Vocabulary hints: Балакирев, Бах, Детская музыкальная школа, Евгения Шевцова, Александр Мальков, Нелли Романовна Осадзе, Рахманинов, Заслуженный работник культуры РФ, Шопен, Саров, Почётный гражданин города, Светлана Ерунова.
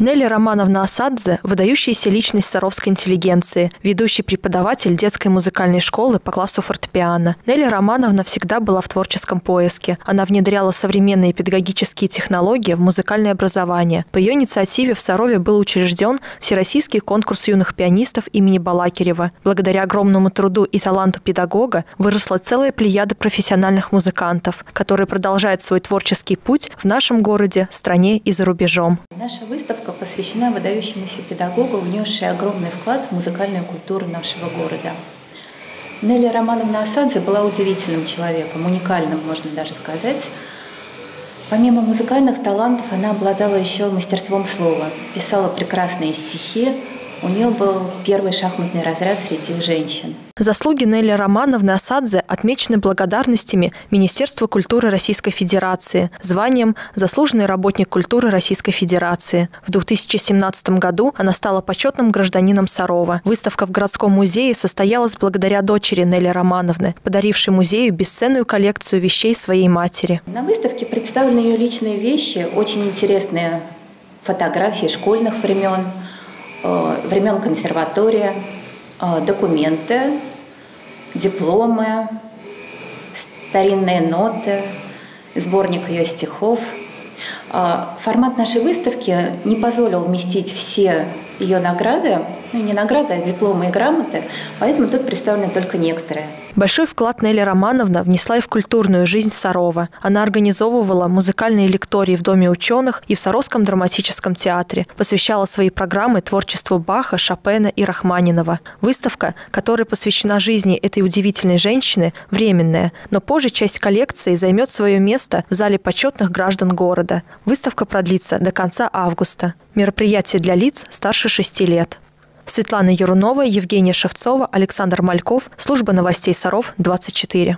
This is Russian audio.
Нелли Романовна Осадзе – выдающаяся личность саровской интеллигенции, ведущий преподаватель детской музыкальной школы по классу фортепиано. Нелли Романовна всегда была в творческом поиске. Она внедряла современные педагогические технологии в музыкальное образование. По ее инициативе в Сарове был учрежден Всероссийский конкурс юных пианистов имени Балакирева. Благодаря огромному труду и таланту педагога выросла целая плеяда профессиональных музыкантов, которые продолжают свой творческий путь в нашем городе, стране и за рубежом. Наша выставка посвящена выдающемуся педагогу, внесшей огромный вклад в музыкальную культуру нашего города. Нелли Романовна Осадзе была удивительным человеком, уникальным, можно даже сказать. Помимо музыкальных талантов, она обладала еще мастерством слова, писала прекрасные стихи. У нее был первый шахматный разряд среди женщин. Заслуги Нелли Романовны Осадзе отмечены благодарностями Министерства культуры Российской Федерации, званием «Заслуженный работник культуры Российской Федерации». В 2017 году она стала почетным гражданином Сарова. Выставка в городском музее состоялась благодаря дочери Нелли Романовны, подарившей музею бесценную коллекцию вещей своей матери. На выставке представлены ее личные вещи, очень интересные фотографии школьных времен консерватории, документы, дипломы, старинные ноты, сборник ее стихов. Формат нашей выставки не позволил вместить все ее награды, ну не награды, а дипломы и грамоты, поэтому тут представлены только некоторые. Большой вклад Нелли Романовна внесла и в культурную жизнь Сарова. Она организовывала музыкальные лектории в Доме ученых и в Саровском драматическом театре, посвящала свои программы творчеству Баха, Шопена и Рахманинова. Выставка, которая посвящена жизни этой удивительной женщины, временная, но позже часть коллекции займет свое место в зале почетных граждан города. Выставка продлится до конца августа. Мероприятие для лиц старше 6 лет. Светлана Ерунова, Евгения Шевцова, Александр Мальков. Служба новостей Саров, 24.